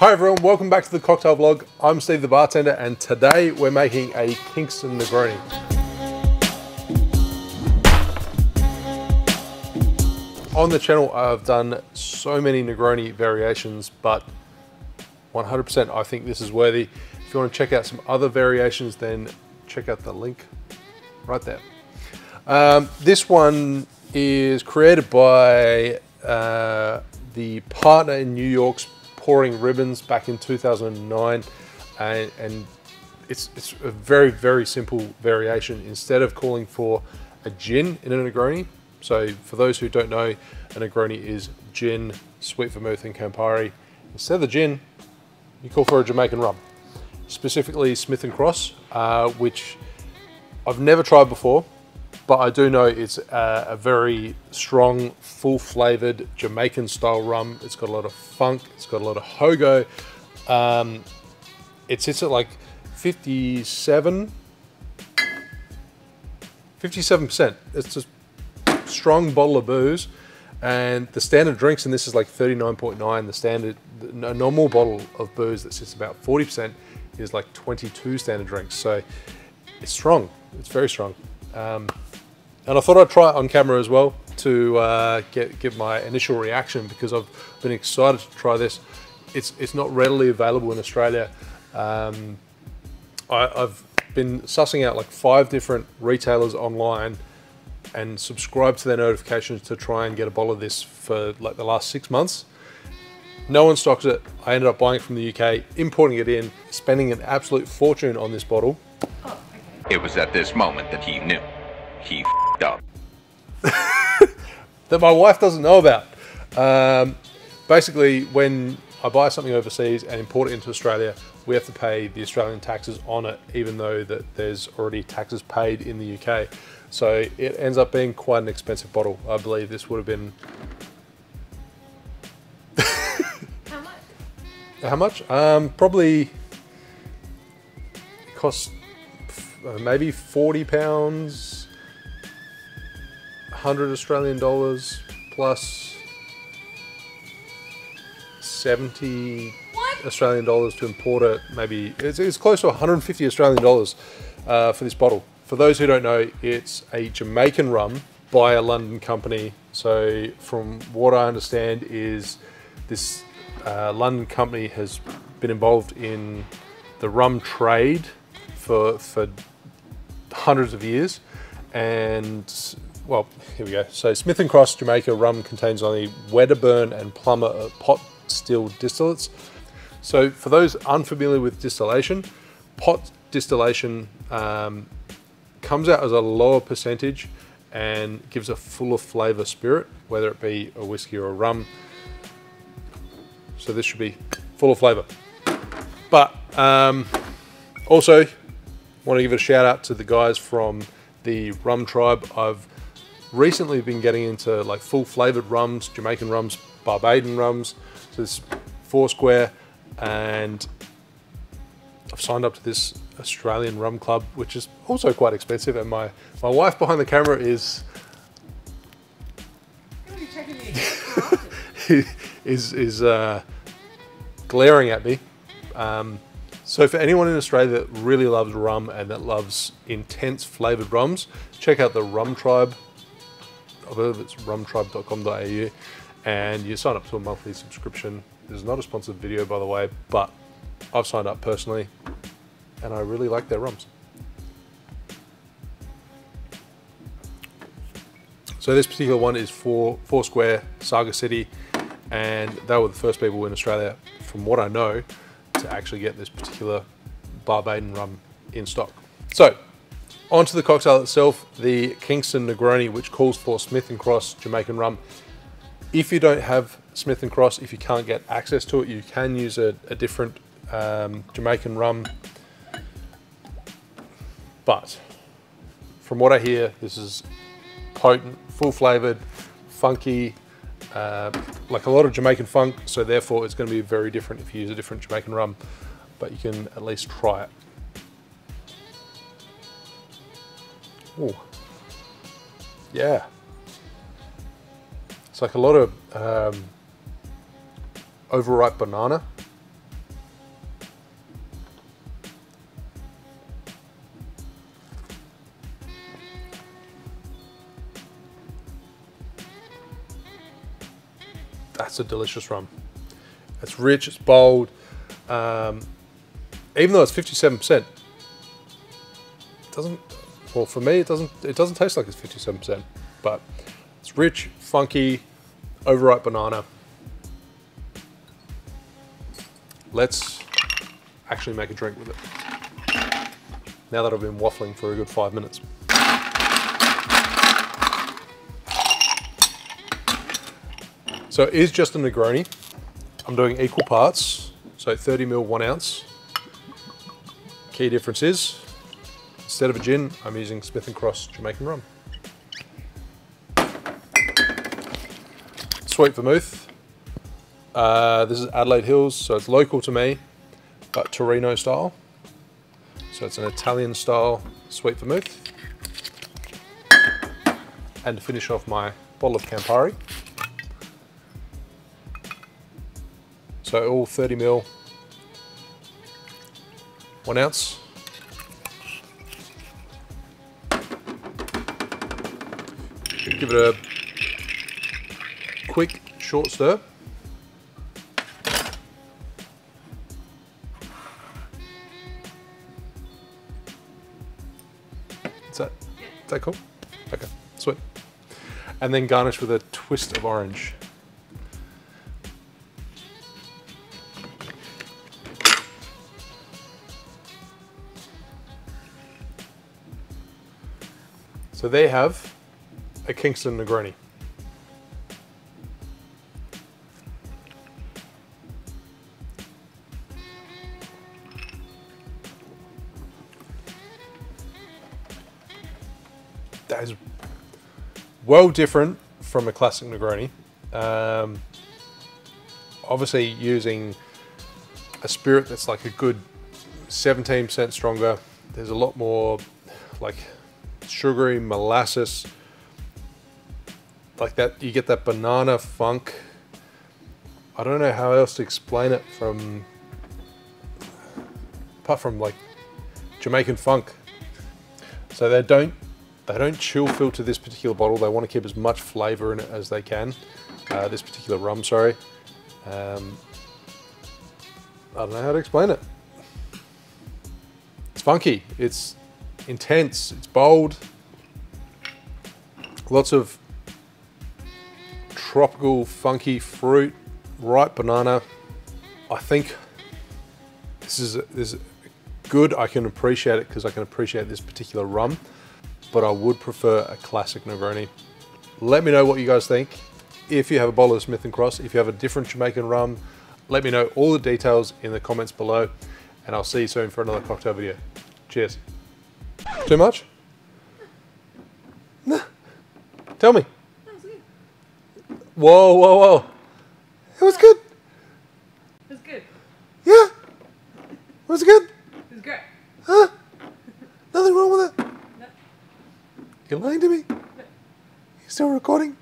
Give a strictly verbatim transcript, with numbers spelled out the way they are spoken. Hi everyone, welcome back to the Cocktail Vlog. I'm Steve the bartender and today we're making a Kingston Negroni. On the channel I've done so many Negroni variations, but one hundred percent I think this is worthy. If you want to check out some other variations, then check out the link right there. Um, this one is created by uh, the partner in New York's Pouring Ribbons back in two thousand nine, and, and it's, it's a very, very simple variation. Instead of calling for a gin in a Negroni, so for those who don't know, a Negroni is gin, sweet vermouth and Campari. Instead of the gin, you call for a Jamaican rum, specifically Smith and Cross, uh, which I've never tried before, but I do know it's a, a very strong, full-flavored Jamaican-style rum. It's got a lot of funk. It's got a lot of hogo. Um, it sits at like fifty-seven, fifty-seven percent. It's a strong bottle of booze, and the standard drinks, and this is like thirty-nine point nine. The standard, a normal bottle of booze that sits about forty percent is like twenty-two standard drinks. So it's strong. It's very strong. Um, And I thought I'd try it on camera as well to uh, get, give my initial reaction, because I've been excited to try this. It's, it's not readily available in Australia. Um, I, I've been sussing out like five different retailers online and subscribed to their notifications to try and get a bottle of this for like the last six months. No one stocks it. I ended up buying it from the U K, importing it in, spending an absolute fortune on this bottle. Oh, okay. It was at this moment that he knew. He f***ed up. That my wife doesn't know about. Um, basically, when I buy something overseas and import it into Australia, we have to pay the Australian taxes on it, even though that there's already taxes paid in the U K. So it ends up being quite an expensive bottle. I believe this would have been... How much? How much? Um, probably... It costs maybe forty pounds. one hundred Australian dollars plus seventy what? Australian dollars to import it. Maybe it's, it's close to one hundred fifty Australian dollars uh, for this bottle. For those who don't know, it's a Jamaican rum by a London company. So from what I understand is this uh, London company has been involved in the rum trade for, for hundreds of years. And well, here we go. So Smith and Cross Jamaica rum contains only Wedderburn and Plumber pot still distillates. So for those unfamiliar with distillation, pot distillation um, comes out as a lower percentage and gives a fuller flavor spirit, whether it be a whiskey or a rum. So this should be full of flavor. But um, also want to give a shout out to the guys from the Rum Tribe. I've recently been getting into like full flavored rums, Jamaican rums, Barbadian rums. So this Foursquare, and I've signed up to this Australian rum club, which is also quite expensive. And my, my wife behind the camera is, is, is uh, glaring at me. Um, So for anyone in Australia that really loves rum and that loves intense flavored rums, check out the Rum Tribe. I believe it's rum tribe dot com dot A U, and you sign up to a monthly subscription. This is not a sponsored video, by the way, but I've signed up personally and I really like their rums. So this particular one is for Foursquare, Saga City, and they were the first people in Australia, from what I know, to actually get this particular Barbadian rum in stock. So onto the cocktail itself, the Kingston Negroni, which calls for Smith and Cross Jamaican rum. If you don't have Smith and Cross, if you can't get access to it, you can use a, a different um, Jamaican rum. But from what I hear, this is potent, full flavored, funky, Uh, like a lot of Jamaican funk, so therefore it's going to be very different if you use a different Jamaican rum, but you can at least try it. Ooh. Yeah. It's like a lot of um, overripe banana, that's a delicious rum. It's rich, it's bold. Um, even though it's fifty-seven percent, it doesn't, well for me, it doesn't, it doesn't taste like it's fifty-seven percent, but it's rich, funky, overripe banana. Let's actually make a drink with it, now that I've been waffling for a good five minutes. So it is just a Negroni. I'm doing equal parts, so thirty mil, one ounce. Key difference is, instead of a gin, I'm using Smith and Cross Jamaican rum. Sweet vermouth. Uh, this is Adelaide Hills, so it's local to me, but Torino style. So it's an Italian style sweet vermouth. And to finish off my bottle of Campari. So all thirty mil, one ounce. Give it a quick, short stir. Is that, is that cool? Okay, sweet. And then garnish with a twist of orange. So they have a Kingston Negroni. That is well different from a classic Negroni. Um, obviously using a spirit that's like a good seventeen percent stronger. There's a lot more like sugary, molasses, like that, you get that banana funk. I don't know how else to explain it from, apart from like Jamaican funk. So they don't, they don't chill filter this particular bottle. They want to keep as much flavor in it as they can. Uh, this particular rum, sorry. Um, I don't know how to explain it. It's funky. It's intense, it's bold, lots of tropical, funky fruit, ripe banana. I think this is, this is good. I can appreciate it because I can appreciate this particular rum, but I would prefer a classic Negroni. Let me know what you guys think. If you have a bottle of Smith and Cross, if you have a different Jamaican rum, let me know all the details in the comments below, and I'll see you soon for another cocktail video. Cheers. Too much? Nah. Tell me. That was good. Whoa, whoa, whoa. It was good. It was good. Yeah. It was good. It was great. Huh? Nothing wrong with it? No. You're lying to me? No. You still recording?